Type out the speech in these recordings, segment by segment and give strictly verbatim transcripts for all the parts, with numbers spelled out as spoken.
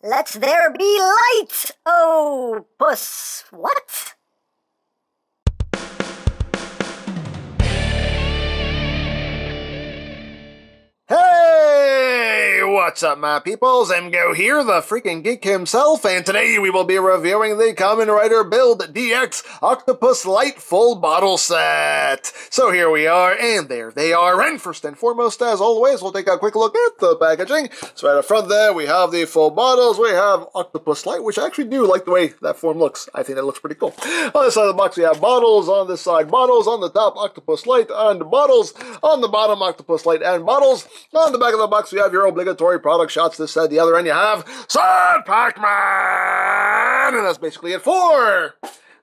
Let there be light! Oh, puss, what? Hey! What's up, my peoples? M-Go here, the freaking geek himself, and today we will be reviewing the Kamen Rider Build D X Octopus Light Full Bottle Set. So here we are, and there they are, and first and foremost, as always, we'll take a quick look at the packaging. So right up front there, we have the full bottles, we have Octopus Light, which I actually do like the way that form looks. I think that looks pretty cool. On this side of the box, we have bottles, on this side, bottles, on the top, Octopus Light, and bottles, on the bottom, Octopus Light, and bottles. On the back of the box, we have your obligatory product shots, this, that, the other, and you have Sun Pac-Man! And that's basically it for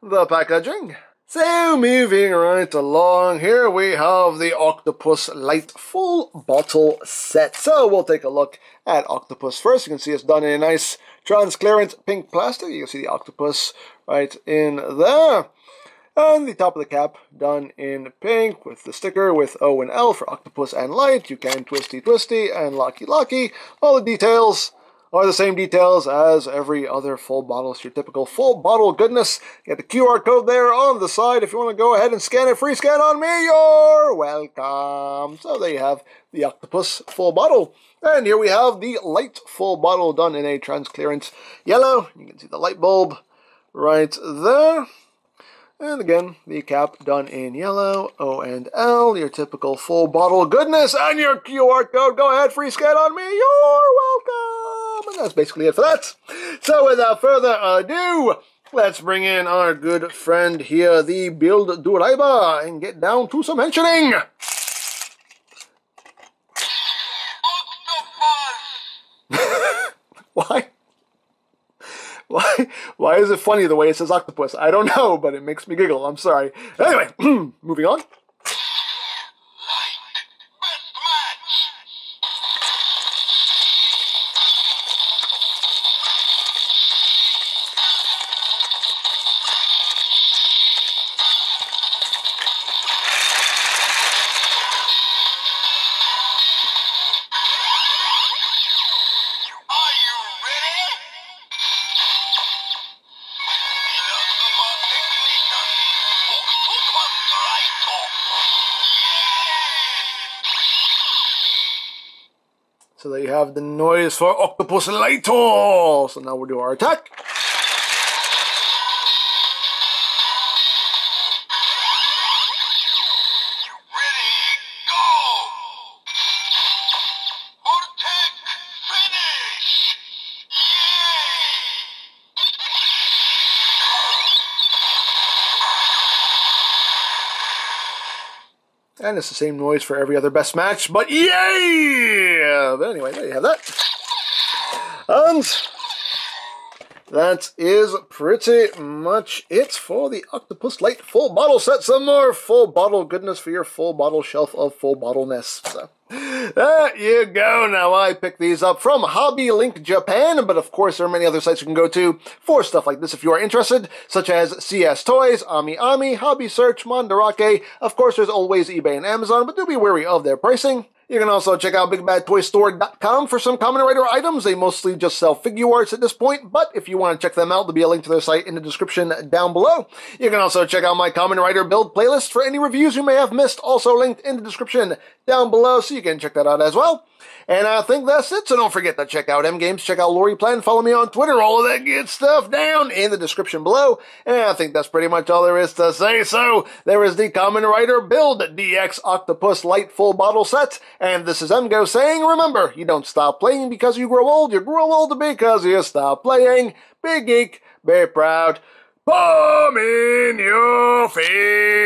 the packaging. So, moving right along, here we have the Octopus Light Full Bottle Set. So, we'll take a look at Octopus first. You can see it's done in a nice transparent pink plastic. You can see the octopus right in there. And the top of the cap done in pink with the sticker with O and L for octopus and light. You can twisty twisty and locky locky. All the details are the same details as every other full bottle. It's your typical full bottle goodness. You got the Q R code there on the side. If you want to go ahead and scan it, free scan on me, you're welcome. So there you have the octopus full bottle. And here we have the light full bottle done in a transparent yellow. You can see the light bulb right there. And again, the cap done in yellow, O and L, your typical full bottle goodness, and your Q R code. Go ahead, free scan on me. You're welcome. And that's basically it for that. So without further ado, let's bring in our good friend here, the Build Driver, and get down to some mentioning. Octopus. Why? Why, why is it funny the way it says octopus? I don't know, but it makes me giggle. I'm sorry. Anyway, moving on. Light, so there you have the noise for Octopus Light. So now we'll do our attack. And it's the same noise for every other best match, but yeah! But anyway, there you have that. And that is pretty much it for the Octopus Light Full Bottle Set. Some more full bottle goodness for your full bottle shelf of full bottleness. So there you go. Now I picked these up from Hobby Link Japan, but of course there are many other sites you can go to for stuff like this if you are interested, such as C S Toys, Ami Ami, Hobby Search, Mandarake. Of course there's always eBay and Amazon, but do be wary of their pricing. You can also check out Big Bad Toy Store dot com for some Kamen Rider items. They mostly just sell figure arts at this point, but if you want to check them out, there'll be a link to their site in the description down below. You can also check out my Kamen Rider Build playlist for any reviews you may have missed, also linked in the description down below, so you can check that out as well. And I think that's it, so don't forget to check out M-Games, check out Lori Plan, follow me on Twitter, all of that good stuff down in the description below. And I think that's pretty much all there is to say, so there is the Kamen Rider Build D X Octopus Light Full Bottle Set. And this is M-Go saying, remember, you don't stop playing because you grow old, you grow old because you stop playing. Be geek, be proud, bomb in your feet.